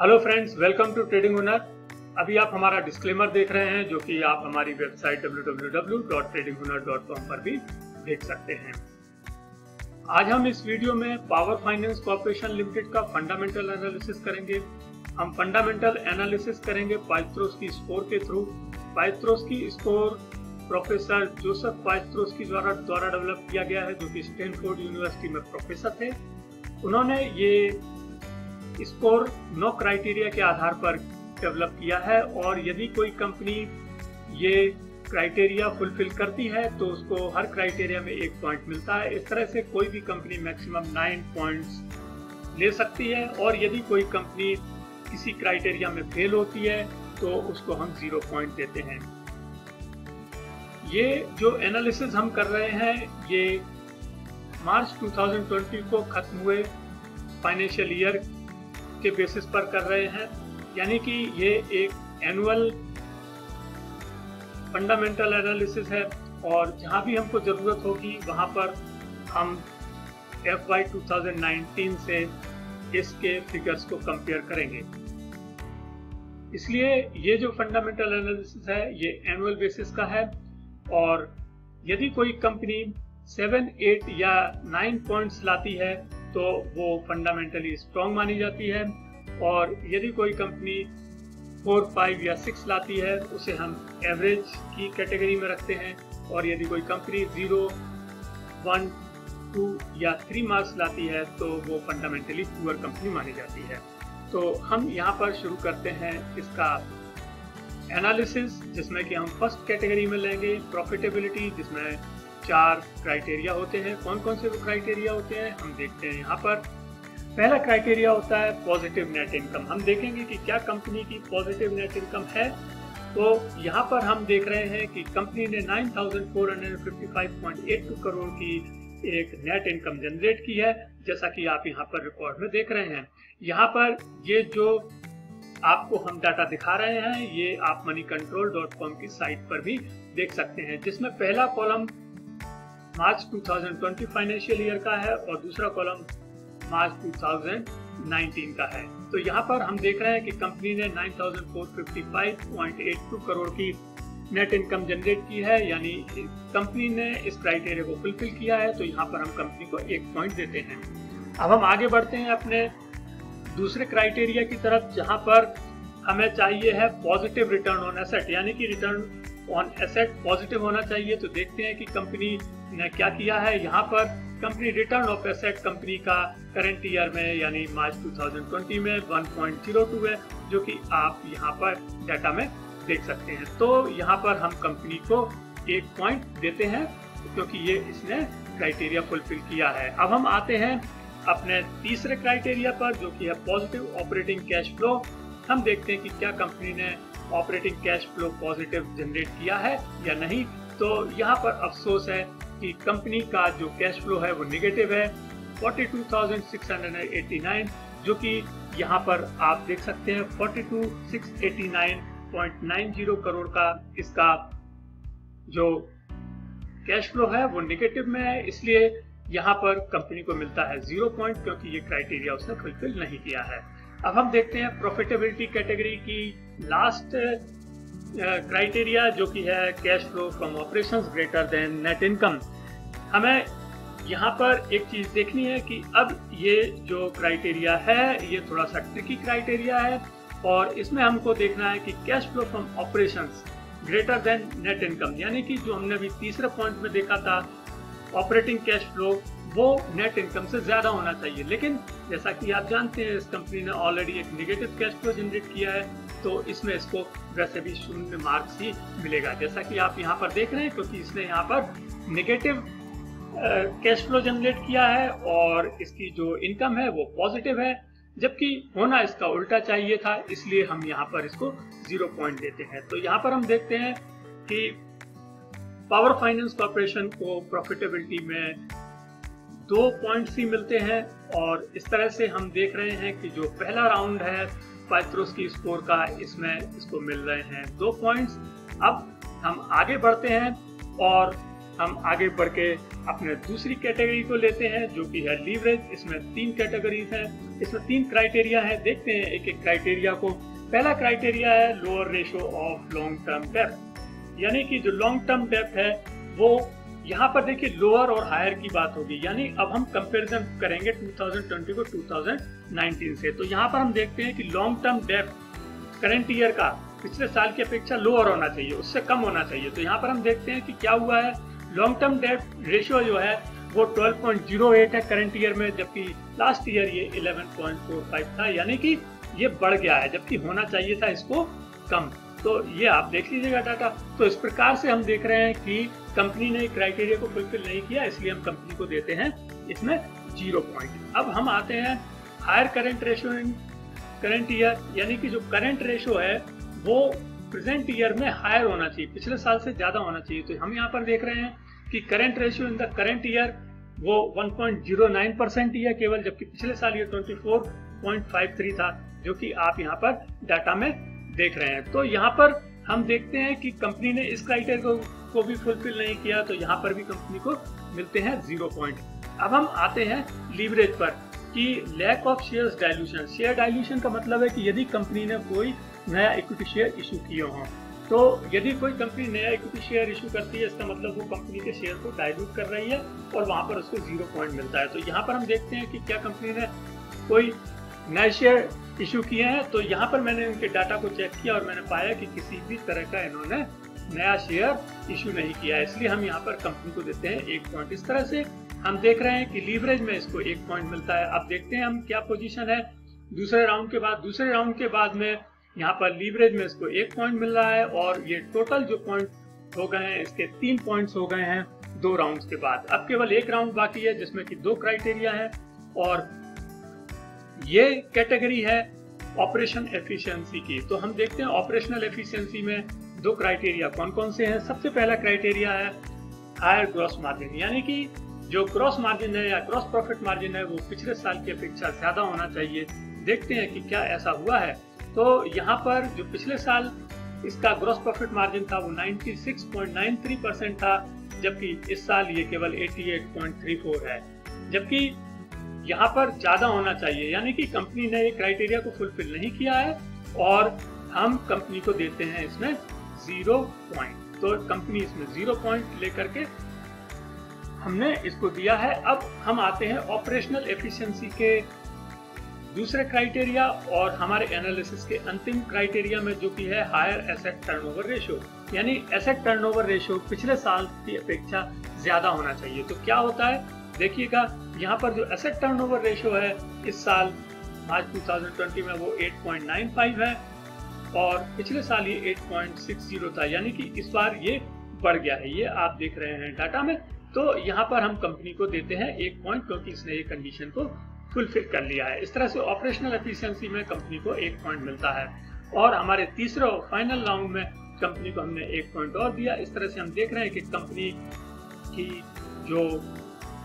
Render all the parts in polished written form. Hello friends, welcome to trading Hunar. अभी आप हमारा डिस्क्लेमर देख रहे हैं जो कि आप हमारी वेबसाइट www.tradinghunar.com पर भी देख सकते हैं। आज हम इस वीडियो में पावर फाइनेंस कॉर्पोरेशन लिमिटेड का फंडामेंटल एनालिसिस करेंगे। हम फंडामेंटल एनालिसिस करेंगे पायत्रोस्की स्कोर के through. Piotroski score professor Joseph Piotroski द्वारा डेवलप किया गया है, जो कि स्टैनफोर्ड यूनिवर्सिटी में प्रोफेसर थे। उन्होंने ये स्कोर 9 क्राइटेरिया के आधार पर डेवलप किया है और यदि कोई कंपनी ये क्राइटेरिया फुलफिल करती है तो उसको हर क्राइटेरिया में 1 पॉइंट मिलता है। इस तरह से कोई भी कंपनी मैक्सिमम 9 पॉइंट्स ले सकती है और यदि कोई कंपनी किसी क्राइटेरिया में फेल होती है तो उसको हम 0 पॉइंट देते हैं। ये जो एनालिसिस हम कर रहे हैं ये मार्च 2020 को खत्म हुए फाइनेंशियल ईयर के बेसिस पर कर रहे हैं, यानी कि ये एक एनुअल फंडामेंटल एनालिसिस है और जहां भी हमको ज़रूरत होगी वहां पर हम FY 2019 से इसके फिगर्स को कंपेयर करेंगे। इसलिए ये जो फंडामेंटल एनालिसिस है ये एनुअल बेसिस का है और यदि कोई कंपनी 7, 8 या 9 पॉइंट्स लाती है तो वो फंडामेंटली स्ट्रॉन्ग मानी जाती है और यदि कोई कंपनी 4, 5 या 6 लाती है उसे हम एवरेज की कैटेगरी में रखते हैं और यदि कोई कंपनी 0, 1, 2 या 3 मार्क्स लाती है तो वो फंडामेंटली पुअर कंपनी मानी जाती है। तो हम यहाँ पर शुरू करते हैं इसका एनालिसिस, जिसमें कि हम फर्स्ट कैटेगरी में लेंगे प्रॉफिटेबिलिटी, जिसमें 4 क्राइटेरिया होते हैं। कौन कौन से वो क्राइटेरिया होते हैं हम देखते हैं। यहाँ पर पहला क्राइटेरिया होता है पॉजिटिव नेट इनकम। हम देखेंगे कि क्या कंपनी की पॉजिटिव नेट इनकम है। तो यहाँ पर हम देख रहे हैं कि कंपनी ने 9,455.82 करोड़ की एक नेट इनकम जनरेट की है, जैसा कि आप यहाँ पर रिकॉर्ड में देख रहे हैं। यहाँ पर ये जो आपको हम डाटा दिखा रहे हैं ये आप moneycontrol.com की साइट पर भी देख सकते हैं, जिसमें पहला कॉलम मार्च 2020 फाइनेंशियल ईयर का है और दूसरा कॉलम मार्च 2019 का है। तो यहाँ पर हम देख रहे हैं कि कंपनी ने 9,455.82 करोड़ की नेट इनकम जनरेट की है, यानी कंपनी ने इस क्राइटेरिया को फुलफिल किया है। तो यहाँ पर हम कंपनी को 1 पॉइंट देते हैं। अब हम आगे बढ़ते हैं अपने दूसरे क्राइटेरिया की तरफ, जहाँ पर हमें चाहिए है पॉजिटिव रिटर्न ऑन एसेट, यानी कि रिटर्न ऑन एसेट पॉजिटिव होना चाहिए। तो देखते हैं कि कंपनी ने क्या किया है। यहाँ पर company return of asset company का करंट ईयर में यानी मार्च 2020 में 1.02 है, जो कि आप यहाँ पर डाटा में देख सकते हैं। तो यहाँ पर हम कंपनी को 1 पॉइंट देते हैं क्योंकि ये इसने क्राइटेरिया फुलफिल किया है। अब हम आते हैं अपने तीसरे क्राइटेरिया पर, जो कि है पॉजिटिव ऑपरेटिंग कैश फ्लो। हम देखते हैं कि क्या कंपनी ने operating cash flow positive generate किया है या नहीं। तो यहाँ पर अफसोस है कि कंपनी का जो कैश फ्लो है वो निगेटिव है 42,689, जो कि यहाँ पर आप देख सकते हैं 42,689.90 करोड़ का इसका जो कैश फ्लो है वो निगेटिव में है। इसलिए यहाँ पर कंपनी को मिलता है 0 पॉइंट क्योंकि ये क्राइटेरिया उसने फुलफिल नहीं किया है। अब हम देखते हैं प्रॉफिटेबिलिटी कैटेगरी की लास्ट क्राइटेरिया, जो कि है cash flow from operations greater than net income. हमें यहाँ पर एक चीज देखनी है कि अब ये जो क्राइटेरिया है ये थोड़ा सा ट्रिकी क्राइटेरिया है और इसमें हमको देखना है कि cash flow from operations greater than net income, यानी कि जो हमने अभी तीसरे पॉइंट में देखा था ऑपरेटिंग कैश फ्लो वो नेट इनकम से ज़्यादा होना चाहिए। लेकिन जैसा कि आप जानते हैं इस कंपनी ने ऑलरेडी एक नेगेटिव कैश फ्लो जनरेट किया है तो इसमें इसको वैसे भी 0 मार्क्स ही मिलेगा, जैसा कि आप यहाँ पर देख रहे हैं, क्योंकि इसने यहाँ पर नेगेटिव कैश फ्लो जनरेट किया है और इसकी जो इनकम है वो पॉजिटिव है, जबकि होना इसका उल्टा चाहिए था। इसलिए हम यहाँ पर इसको 0 पॉइंट देते हैं। तो यहाँ पर हम देखते हैं कि पावर फाइनेंस कॉर्पोरेशन को प्रॉफिटेबिलिटी में 2 पॉइंट्स ही मिलते हैं और इस तरह से हम देख रहे हैं कि जो पहला राउंड है पायत्रोस्की स्कोर का इसमें इसको मिल रहे हैं 2 पॉइंट्स। अब हम आगे बढ़ते हैं और हम आगे बढ़ के अपने दूसरी कैटेगरी को लेते हैं जो कि है लीवरेज। इसमें तीन कैटेगरीज हैं, इसमें तीन क्राइटेरिया है। देखते हैं एक एक क्राइटेरिया को। पहला क्राइटेरिया है lower ratio of long term डेब्ट, यानी कि जो लॉन्ग टर्म डेब्ट है वो यहाँ पर देखिए लोअर और हायर की बात होगी, यानी अब हम कंपेरिजन करेंगे 2020 को 2019 से। तो यहाँ पर हम देखते हैं कि लॉन्ग टर्म डेब्ट करंट ईयर का पिछले साल की अपेक्षा लोअर होना चाहिए, उससे कम होना चाहिए। तो यहाँ पर हम देखते हैं कि क्या हुआ है, लॉन्ग टर्म डेब्ट रेशियो जो है वो 12.08 है करंट ईयर में, जबकि लास्ट ईयर ये 11.45 था, यानी कि ये बढ़ गया है, जबकि होना चाहिए था इसको कम। तो ये आप देख लीजिएगा डाटा। तो इस प्रकार से हम देख रहे हैं कि कंपनी ने क्राइटेरिया को फुलफिल नहीं किया, इसलिए हम कंपनी को देते हैं इसमें 0 पॉइंट। अब हम आते हैं higher current ratio in current year, यानी कि जो करंट रेशियो है वो प्रेजेंट ईयर में हायर होना चाहिए, पिछले साल से ज़्यादा होना चाहिए। तो हम यहाँ पर देख रहे हैं कि current ratio in the current year वो 1.09% ही है केवल, जबकि पिछले साल ये 24.53 था, जो कि आप यहाँ पर डाटा में देख रहे हैं। तो यहाँ पर हम देखते हैं कि कंपनी ने इस क्राइटेरिया को भी फुलफिल नहीं किया, तो यहाँ पर भी कंपनी को मिलते हैं 0 पॉइंट। अब हम आते हैं लीवरेज पर कि lack of shares dilution. Share dilution का मतलब है कि यदि कंपनी ने कोई नया इक्विटी शेयर इशू किए हों, तो यदि कोई कंपनी नया इक्विटी शेयर इशू करती है, इसका मतलब वो कंपनी के शेयर को डाइल्यूट कर रही है और वहाँ पर उसको 0 पॉइंट मिलता है। तो यहाँ पर हम देखते हैं कि क्या कंपनी ने कोई नए शेयर इशू किए हैं। तो यहाँ पर मैंने उनके डाटा को चेक किया और मैंने पाया कि किसी भी तरह का इन्होंने नया शेयर इशू नहीं किया, इसलिए हम यहाँ पर कंपनी को देते हैं 1 पॉइंट। इस तरह से हम देख रहे हैं कि लीवरेज में इसको 1 पॉइंट मिलता है। अब देखते हैं हम क्या पोजीशन है दूसरे राउंड के बाद। दूसरे राउंड के बाद में यहाँ पर लीवरेज में इसको 1 पॉइंट मिल रहा है और ये टोटल जो पॉइंट हो गए हैं इसके 3 पॉइंट्स हो गए हैं 2 राउंड्स के बाद। अब केवल 1 राउंड बाकी है जिसमें कि 2 क्राइटेरिया है, और ये कैटेगरी है ऑपरेशन एफिशिएंसी की। तो हम देखते हैं ऑपरेशनल एफिशिएंसी में 2 क्राइटेरिया कौन कौन से हैं। सबसे पहला क्राइटेरिया है हायर ग्रॉस मार्जिन, यानी कि जो ग्रॉस मार्जिन है या ग्रॉस प्रॉफिट मार्जिन है वो पिछले साल की अपेक्षा ज़्यादा होना चाहिए। देखते हैं कि क्या ऐसा हुआ है। तो यहाँ पर जो पिछले साल इसका ग्रॉस प्रॉफिट मार्जिन था वो 96.93% था, जबकि इस साल ये केवल 88.34 है, जबकि यहाँ पर ज़्यादा होना चाहिए, यानी कि कंपनी ने ये क्राइटेरिया को फुलफिल नहीं किया है और हम कंपनी को देते हैं इसमें 0 पॉइंट। तो कंपनी इसमें 0 पॉइंट लेकर के हमने इसको दिया है। अब हम आते हैं ऑपरेशनल एफिशिएंसी के दूसरे क्राइटेरिया और हमारे एनालिसिस के अंतिम क्राइटेरिया में, जो कि है हायर एसेट टर्नओवर रेशियो, यानी एसेट टर्नओवर रेशियो पिछले साल की अपेक्षा ज़्यादा होना चाहिए। तो क्या होता है देखिएगा, यहाँ पर जो एसेट टर्नओवर रेशियो है इस साल मार्च 2020 में वो 8.95 है और पिछले साल ये 8.60 था, यानी कि इस बार ये बढ़ गया है, ये आप देख रहे हैं डाटा में। तो यहाँ पर हम कंपनी को देते हैं 1 पॉइंट, क्योंकि इसने ये कंडीशन को फुलफिल कर लिया है। इस तरह से ऑपरेशनल एफिशिएंसी में कंपनी को 1 पॉइंट मिलता है और हमारे तीसरे और फाइनल राउंड में कंपनी को हमने 1 पॉइंट और दिया। इस तरह से हम देख रहे हैं कि कंपनी की जो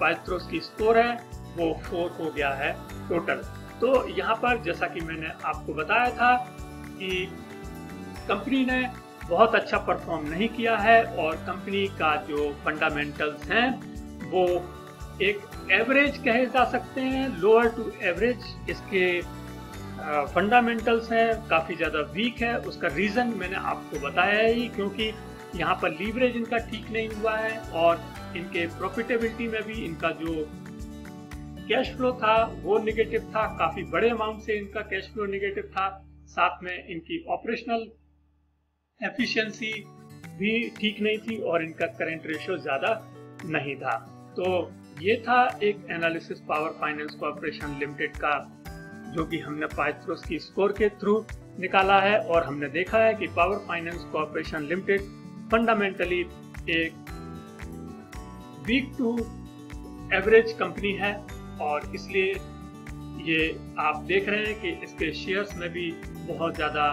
पायत्रोस्की स्कोर है वो 4 हो गया है टोटल। तो यहाँ पर जैसा कि मैंने आपको बताया था कि कंपनी ने बहुत अच्छा परफॉर्म नहीं किया है और कंपनी का जो फंडामेंटल्स हैं वो एक एवरेज कहे जा सकते हैं, लोअर टू एवरेज इसके फंडामेंटल्स हैं, काफ़ी ज़्यादा वीक है। उसका रीज़न मैंने आपको बताया ही, क्योंकि यहाँ पर लीवरेज इनका ठीक नहीं हुआ है और इनके प्रॉफिटेबिलिटी में भी इनका जो कैश फ्लो था वो निगेटिव था, काफ़ी बड़े अमाउंट से इनका कैश फ्लो निगेटिव था। साथ में इनकी ऑपरेशनल एफिशिएंसी भी ठीक नहीं थी और इनका करंट रेशियो ज़्यादा नहीं था। तो ये था एक analysis power finance corporation limited का, जो कि हमने पायत्रोस्की स्कोर के थ्रू निकाला है और हमने देखा है कि power finance corporation limited fundamentally एक वीक टू एवरेज कंपनी है और इसलिए ये आप देख रहे हैं कि इसके शेयर्स में भी बहुत ज़्यादा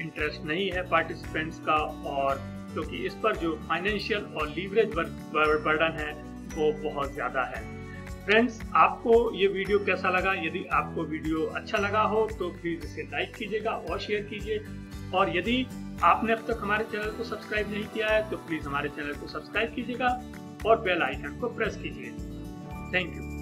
इंटरेस्ट नहीं है पार्टिसिपेंट्स का, और क्योंकि इस पर जो फाइनेंशियल और लीवरेज बर्डन है वो बहुत ज़्यादा है। फ्रेंड्स, आपको ये वीडियो कैसा लगा? यदि आपको वीडियो अच्छा लगा हो तो प्लीज़ इसे लाइक कीजिएगा और शेयर कीजिए, और यदि आपने अब तक हमारे चैनल को सब्सक्राइब नहीं किया है तो प्लीज़ हमारे चैनल को सब्सक्राइब कीजिएगा। और बेल आइकन को प्रेस कीजिए। Thank you.